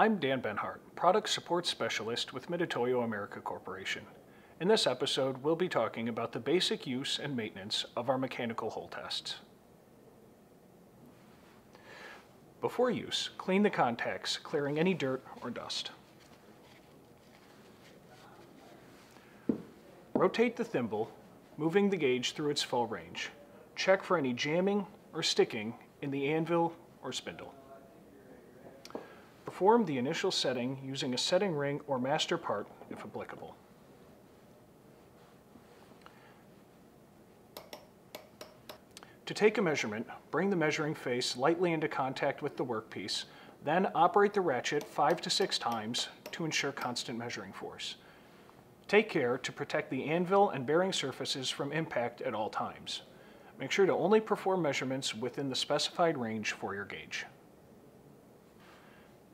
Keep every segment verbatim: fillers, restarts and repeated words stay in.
I'm Dan Benhart, Product Support Specialist with Mitutoyo America Corporation. In this episode, we'll be talking about the basic use and maintenance of our mechanical hole tests. Before use, clean the contacts, clearing any dirt or dust. Rotate the thimble, moving the gauge through its full range. Check for any jamming or sticking in the anvil or spindle. Perform the initial setting using a setting ring or master part if applicable. To take a measurement, bring the measuring face lightly into contact with the workpiece, then operate the ratchet five to six times to ensure constant measuring force. Take care to protect the anvil and bearing surfaces from impact at all times. Make sure to only perform measurements within the specified range for your gauge.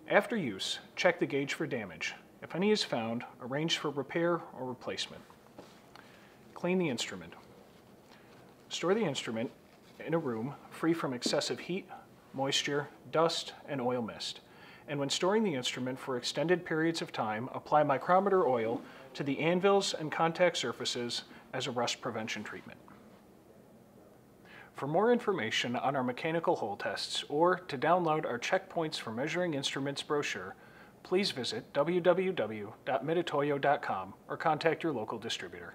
After use, check the gauge for damage. If any is found, arrange for repair or replacement. Clean the instrument. Store the instrument in a room free from excessive heat, moisture, dust, and oil mist. And when storing the instrument for extended periods of time, apply micrometer oil to the anvils and contact surfaces as a rust prevention treatment. For more information on our mechanical hole tests or to download our Checkpoints for Measuring Instruments brochure, please visit w w w dot mitutoyo dot com or contact your local distributor.